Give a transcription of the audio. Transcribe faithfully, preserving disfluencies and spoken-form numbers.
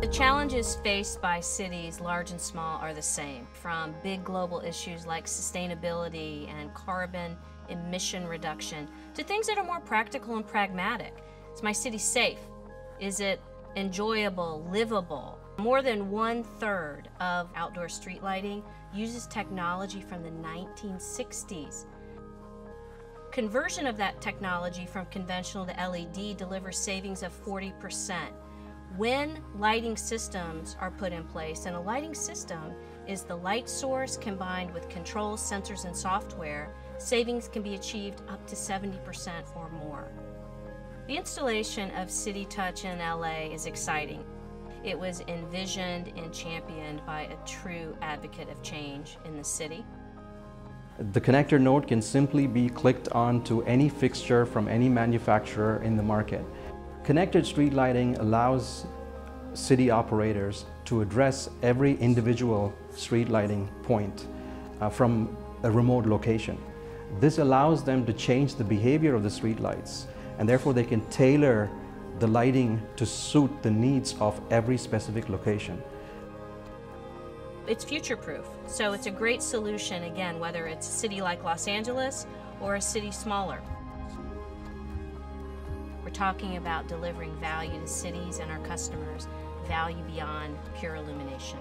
The challenges faced by cities, large and small, are the same, from big global issues like sustainability and carbon emission reduction to things that are more practical and pragmatic. Is my city safe? Is it enjoyable, livable? More than one-third of outdoor street lighting uses technology from the nineteen sixties. Conversion of that technology from conventional to L E D delivers savings of forty percent. When lighting systems are put in place, and a lighting system is the light source combined with controls, sensors, and software, savings can be achieved up to seventy percent or more. The installation of CityTouch in L A is exciting. It was envisioned and championed by a true advocate of change in the city. The connector node can simply be clicked onto any fixture from any manufacturer in the market. Connected street lighting allows city operators to address every individual street lighting point uh, from a remote location. This allows them to change the behavior of the street lights, and therefore they can tailor the lighting to suit the needs of every specific location. It's future-proof, so it's a great solution, again, whether it's a city like Los Angeles or a city smaller. We're talking about delivering value to cities and our customers, value beyond pure illumination.